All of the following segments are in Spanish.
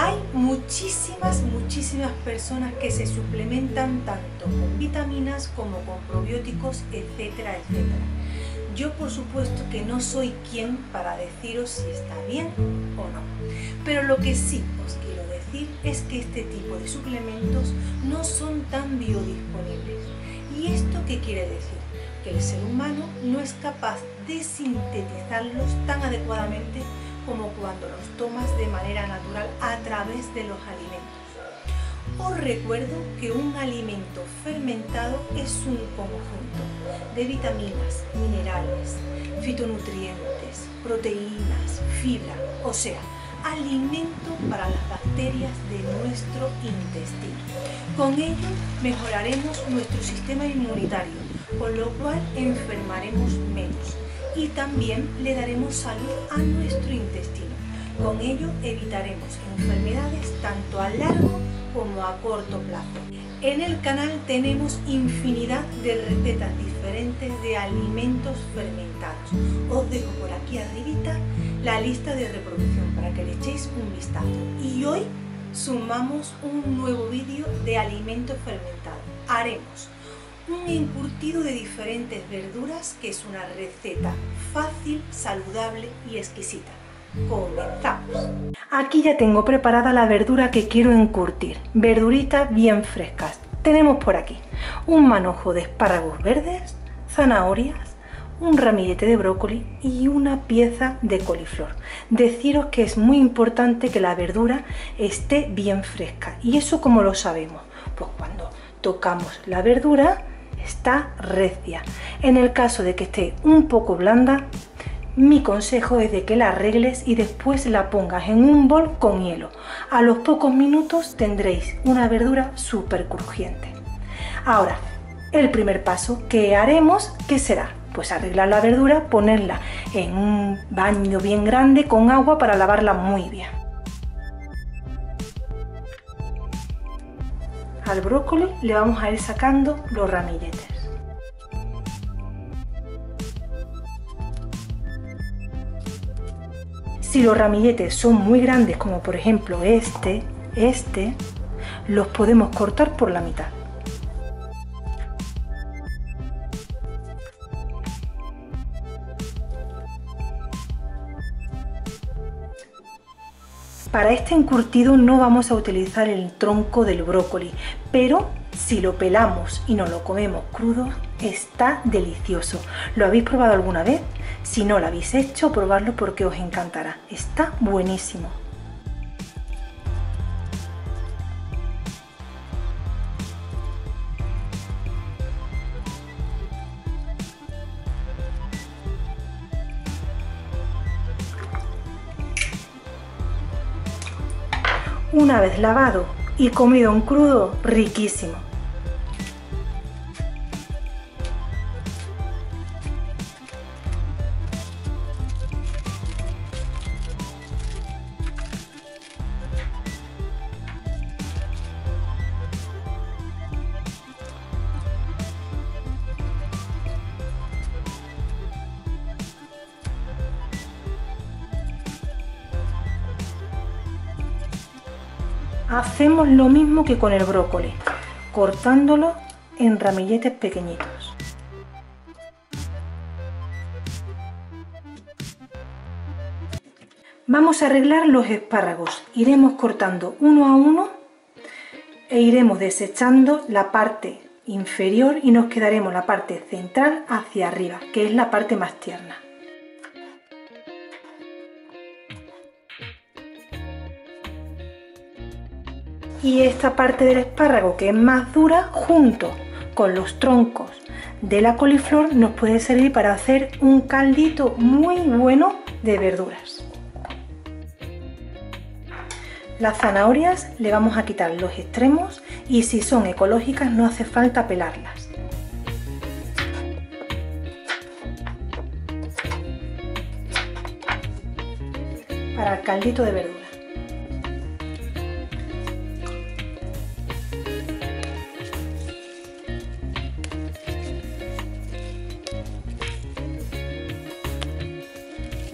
Hay muchísimas personas que se suplementan tanto con vitaminas como con probióticos, etcétera, etcétera. Yo por supuesto que no soy quien para deciros si está bien o no, pero lo que sí os quiero decir es que este tipo de suplementos no son tan biodisponibles. ¿Y esto qué quiere decir? Que el ser humano no es capaz de sintetizarlos tan adecuadamente como cuando los tomas de manera natural a través de los alimentos. Os recuerdo que un alimento fermentado es un conjunto de vitaminas, minerales, fitonutrientes, proteínas, fibra, o sea, alimento para las bacterias de nuestro intestino. Con ello mejoraremos nuestro sistema inmunitario, con lo cual enfermaremos menos y también le daremos salud a nuestro intestino. Con ello evitaremos enfermedades tanto a largo como a corto plazo. En el canal tenemos infinidad de recetas diferentes de alimentos fermentados. Os dejo por aquí arribita la lista de reproducción para que le echéis un vistazo. Y hoy sumamos un nuevo vídeo de alimentos fermentados. Haremos un encurtido de diferentes verduras, que es una receta fácil, saludable y exquisita. Comenzamos. Aquí ya tengo preparada la verdura que quiero encurtir. Verduritas bien frescas. Tenemos por aquí un manojo de espárragos verdes, zanahorias, un ramillete de brócoli y una pieza de coliflor. Deciros que es muy importante que la verdura esté bien fresca. ¿Y eso cómo lo sabemos? Pues cuando tocamos la verdura está recia. En el caso de que esté un poco blanda, mi consejo es de que la arregles y después la pongas en un bol con hielo. A los pocos minutos tendréis una verdura súper crujiente. Ahora, el primer paso que haremos, ¿qué será? Pues arreglar la verdura, ponerla en un baño bien grande con agua para lavarla muy bien. Al brócoli le vamos a ir sacando los ramilletes. Si los ramilletes son muy grandes, como por ejemplo este, los podemos cortar por la mitad. Para este encurtido no vamos a utilizar el tronco del brócoli, pero si lo pelamos y no lo comemos crudo, está delicioso. ¿Lo habéis probado alguna vez? Si no lo habéis hecho, probadlo porque os encantará. Está buenísimo. Una vez lavado y comido en crudo, riquísimo. Hacemos lo mismo que con el brócoli, cortándolo en ramilletes pequeñitos. Vamos a arreglar los espárragos. Iremos cortando uno a uno e iremos desechando la parte inferior y nos quedaremos la parte central hacia arriba, que es la parte más tierna. Y esta parte del espárrago, que es más dura, junto con los troncos de la coliflor, nos puede servir para hacer un caldito muy bueno de verduras. Las zanahorias le vamos a quitar los extremos y si son ecológicas no hace falta pelarlas. Para el caldito de verduras.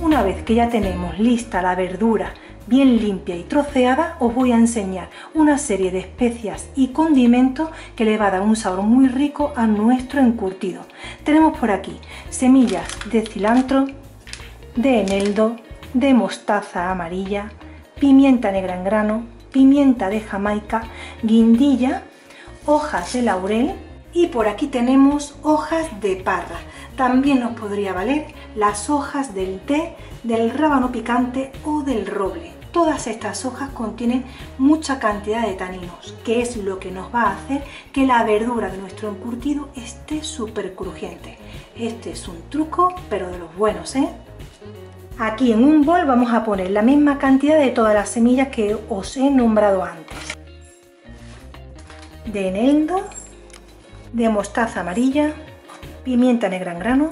Una vez que ya tenemos lista la verdura bien limpia y troceada, os voy a enseñar una serie de especias y condimentos que le va a dar un sabor muy rico a nuestro encurtido. Tenemos por aquí semillas de cilantro, de eneldo, de mostaza amarilla, pimienta negra en grano, pimienta de Jamaica, guindilla, hojas de laurel y por aquí tenemos hojas de parra. También nos podría valer las hojas del té, del rábano picante o del roble. Todas estas hojas contienen mucha cantidad de taninos, que es lo que nos va a hacer que la verdura de nuestro encurtido esté súper crujiente. Este es un truco, pero de los buenos, ¿eh? Aquí en un bol vamos a poner la misma cantidad de todas las semillas que os he nombrado antes. De eneldo, de mostaza amarilla, pimienta negra en grano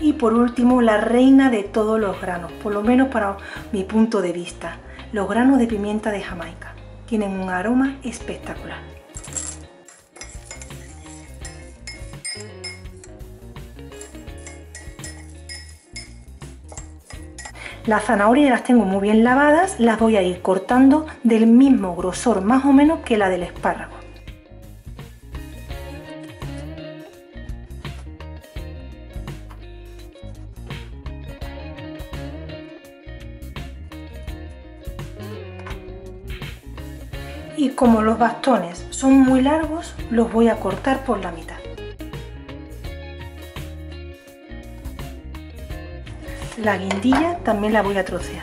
y por último la reina de todos los granos, por lo menos para mi punto de vista, los granos de pimienta de Jamaica. Tienen un aroma espectacular. Las zanahorias las tengo muy bien lavadas, las voy a ir cortando del mismo grosor más o menos que la del espárrago. Y como los bastones son muy largos, los voy a cortar por la mitad. La guindilla también la voy a trocear.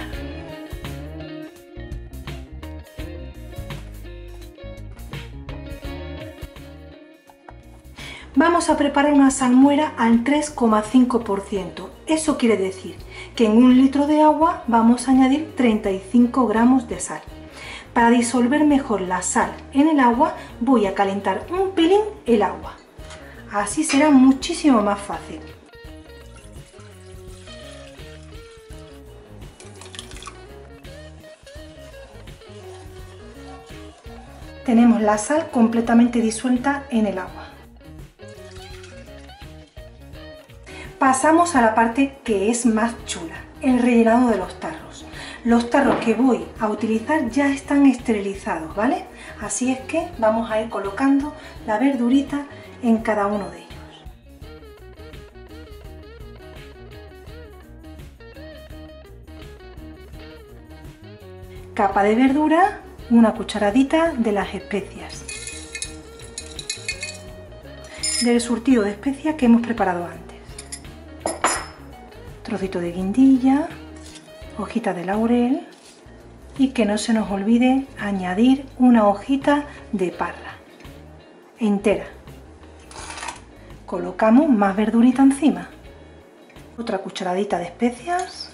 Vamos a preparar una salmuera al 3,5%. Eso quiere decir que en un litro de agua vamos a añadir 35 gramos de sal. Para disolver mejor la sal en el agua, voy a calentar un pelín el agua. Así será muchísimo más fácil. Tenemos la sal completamente disuelta en el agua. Pasamos a la parte que es más chula, el rellenado de los tarros. Los tarros que voy a utilizar ya están esterilizados, ¿vale? Así es que vamos a ir colocando la verdurita en cada uno de ellos. Capa de verdura. Una cucharadita de las especias, del surtido de especias que hemos preparado antes. Trocito de guindilla, hojita de laurel y que no se nos olvide añadir una hojita de parra entera. Colocamos más verdurita encima. Otra cucharadita de especias.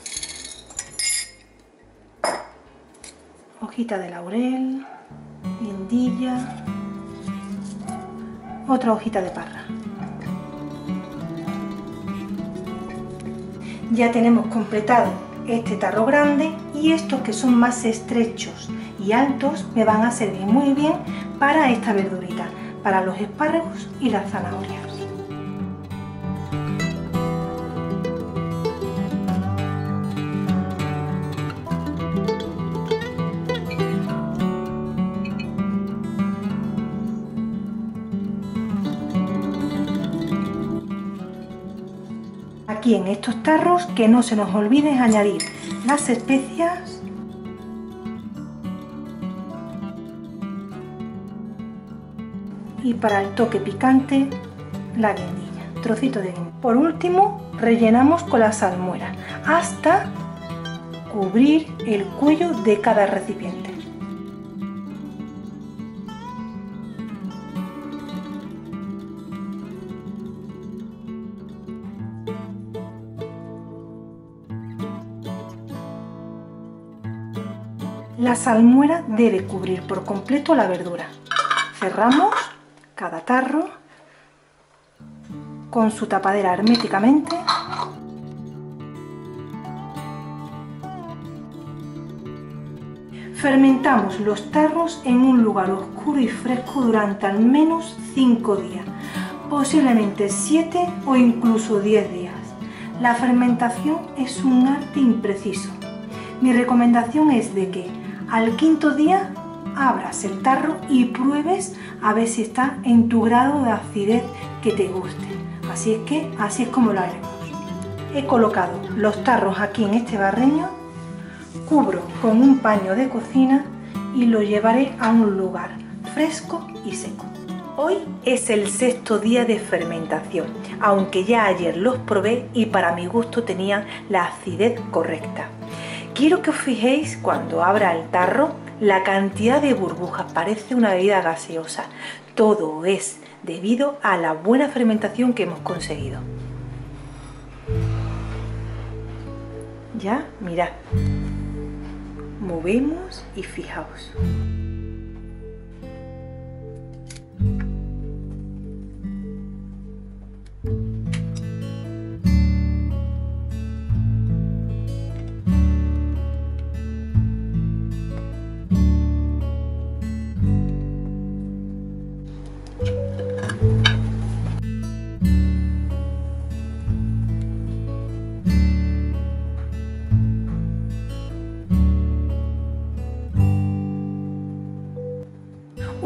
Hojita de laurel, guindilla, otra hojita de parra. Ya tenemos completado este tarro grande y estos que son más estrechos y altos me van a servir muy bien para esta verdurita, para los espárragos y las zanahorias. Y en estos tarros que no se nos olvide añadir las especias y para el toque picante la guindilla, trocito de guindilla. Por último rellenamos con la salmuera hasta cubrir el cuello de cada recipiente. La salmuera debe cubrir por completo la verdura. Cerramos cada tarro con su tapadera herméticamente. Fermentamos los tarros en un lugar oscuro y fresco durante al menos 5 días, posiblemente 7 o incluso 10 días. La fermentación es un arte impreciso. Mi recomendación es de que al quinto día abras el tarro y pruebes a ver si está en tu grado de acidez que te guste. Así es que así es como lo haremos. He colocado los tarros aquí en este barreño, cubro con un paño de cocina y lo llevaré a un lugar fresco y seco. Hoy es el sexto día de fermentación, aunque ya ayer los probé y para mi gusto tenían la acidez correcta. Quiero que os fijéis cuando abra el tarro la cantidad de burbujas, parece una bebida gaseosa. Todo es debido a la buena fermentación que hemos conseguido. Ya, mirad, movemos y fijaos.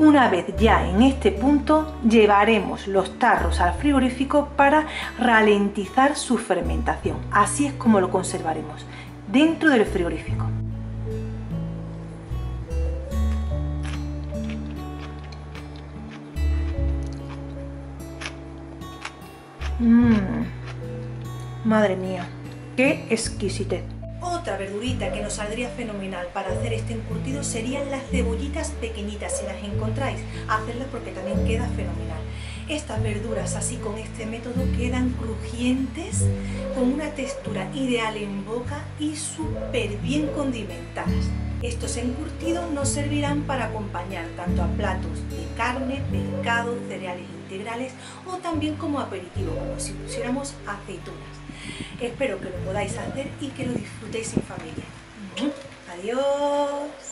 Una vez ya en este punto, llevaremos los tarros al frigorífico para ralentizar su fermentación. Así es como lo conservaremos, dentro del frigorífico. Madre mía, qué exquisitez. Otra verdurita que nos saldría fenomenal para hacer este encurtido serían las cebollitas pequeñitas. Si las encontráis, hacedlas porque también queda fenomenal. Estas verduras así con este método quedan crujientes, con una textura ideal en boca y súper bien condimentadas. Estos encurtidos nos servirán para acompañar tanto a platos de carne, pescado, cereales integrales o también como aperitivo, como si pusiéramos aceitunas. Espero que lo podáis hacer y que lo disfrutéis en familia. Adiós.